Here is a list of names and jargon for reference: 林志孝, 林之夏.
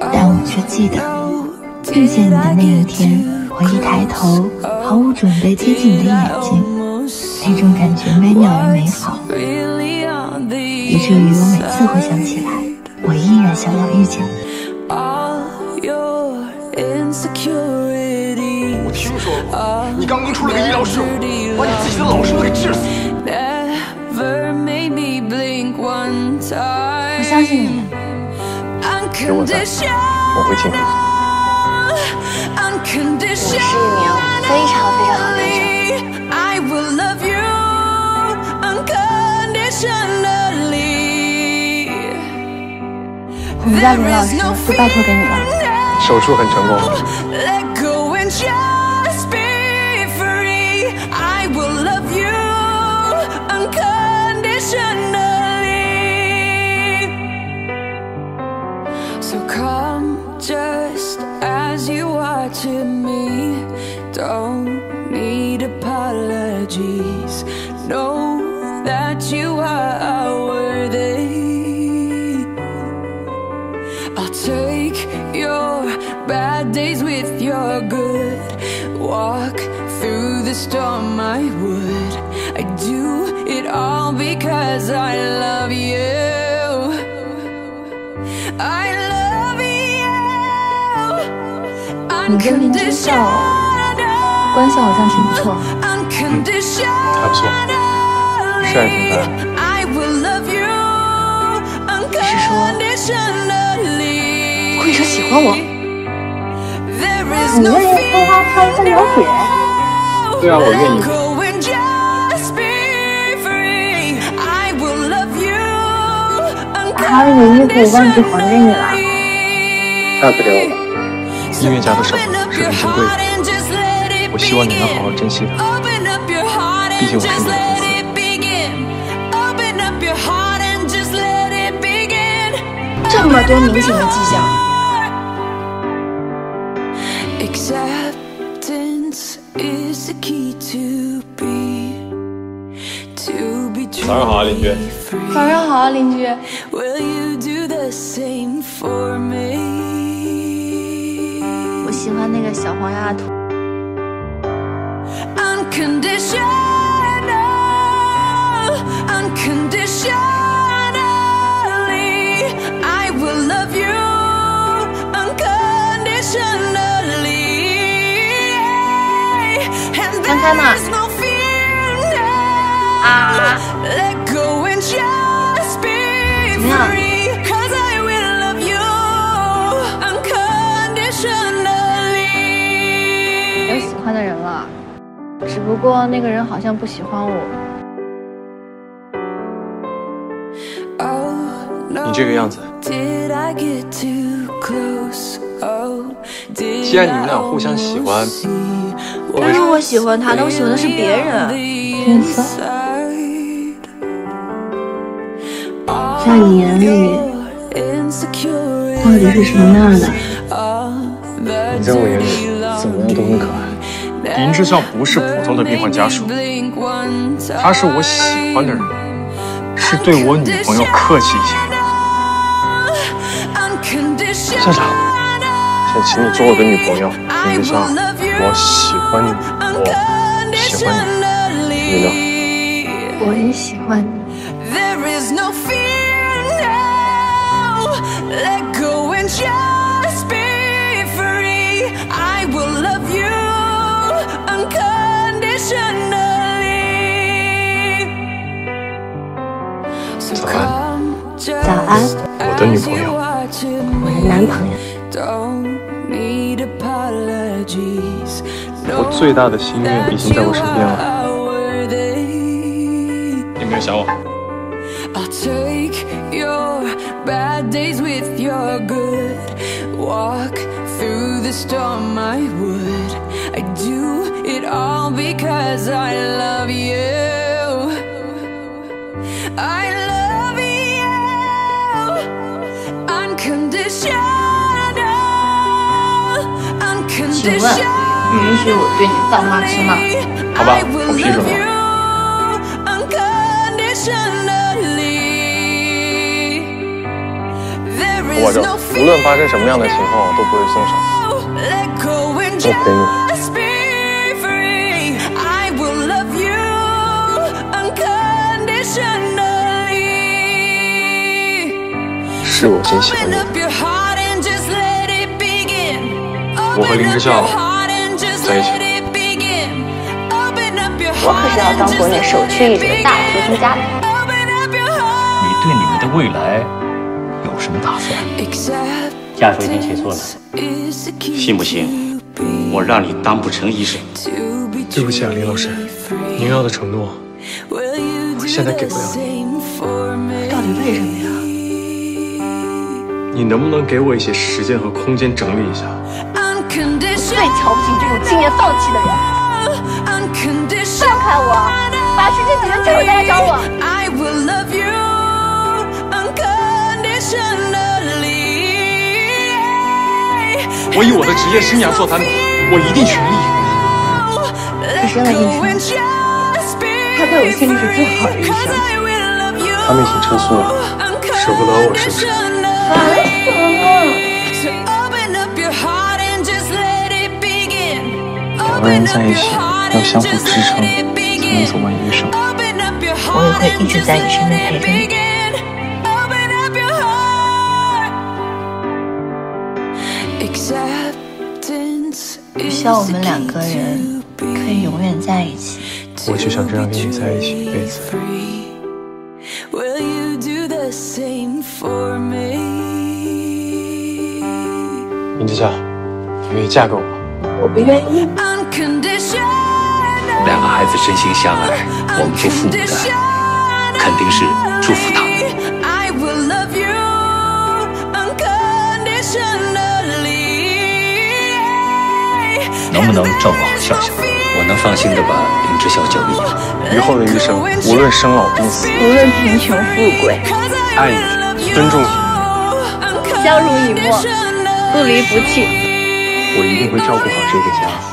但我却记得，遇见你的那一天，我一抬头，毫无准备接近你的眼睛，那种感觉美妙而美好，以至于我每次回想起来，我依然想要遇见你。 我听说过，你刚刚出了个医疗事故，把你自己的老师傅给治死。我相信你，给我在，我会尽力。我是一名非常非常好的医生。我们家林老师就拜托给你了。手术很成功。 Just be free. I will love you unconditionally. So come just as you are to me. Don't need apologies. Know that you are worthy. I'll take your bad days with your good. Walk through the storm, I would. I do it all because I love you. I love you. Unconditional. 关系好像挺不错。还不错，帅挺帅。你是说，会说喜欢我？ 你愿意帮他穿三角铁？对啊，我愿意。还有你衣服忘记还给你了。带不了，音乐家的生命是很珍贵的，我希望你能好好珍惜它。毕竟我是你的粉丝。 这么多明显的迹象。 早上好啊，邻居。早上好啊，邻居。我喜欢那个小黄鸭图。刚开嘛。啊。 怎么样？有喜欢的人了，只不过那个人好像不喜欢我。你这个样子，既然你们俩互相喜欢，但是我喜欢他，但我喜欢的是别人。你说。 在你眼里，到底是什么样的？你在我眼里怎么样都很可爱。林志孝不是普通的病患家属，他是我喜欢的人，是对我女朋友客气一些。校长，想请你做我的女朋友。林志孝，我喜欢你，我喜欢你，你呢？我也喜欢你。 Just be free. I will love you unconditionally. So come just as you are to me. Don't need apologies. 我最大的心愿已经在我身边了。有没有想我？ I'll take your bad days with your good. Walk through the storm, I would. I do it all because I love you. I love you. Unconditional. 请问，你允许我对你犯花痴吗？好吧，我凭什么？ 我活着，无论发生什么样的情况，我都不会松手。我陪你。 是我真喜欢你。我和林之夏在一起。我可是要当国内首屈一指的大提琴家的。你对你们的未来有什么打算？家书已经写错了，信不信我让你当不成医生？对不起啊，林老师，您要的承诺我现在给不了你。到底为什么呀？ 你能不能给我一些时间和空间整理一下？我最瞧不起这种轻言放弃的人！放开我！把事情解决之后再来找我。我以我的职业生涯做担保，我一定全力以赴。你生了进去，他对我心里是最好的医生。他们已经撤诉了，舍不得我是不是？ 烦死了！两个人在一起要相互支撑，才能走完余生。我也会一直在你身边陪着你。我希望我们两个人可以永远在一起。我就想这样跟你在一起一辈子。 林之夏，你愿意嫁给我吗？我不愿意。两个孩子真心相爱，我们做父母的肯定是祝福他们。能不能照顾好笑笑？我能放心的把林之夏交给你。以后的余生，无论生老病死，无论贫穷富贵，爱你，尊重你，相濡以沫。 不离不弃，我一定会照顾好这个家。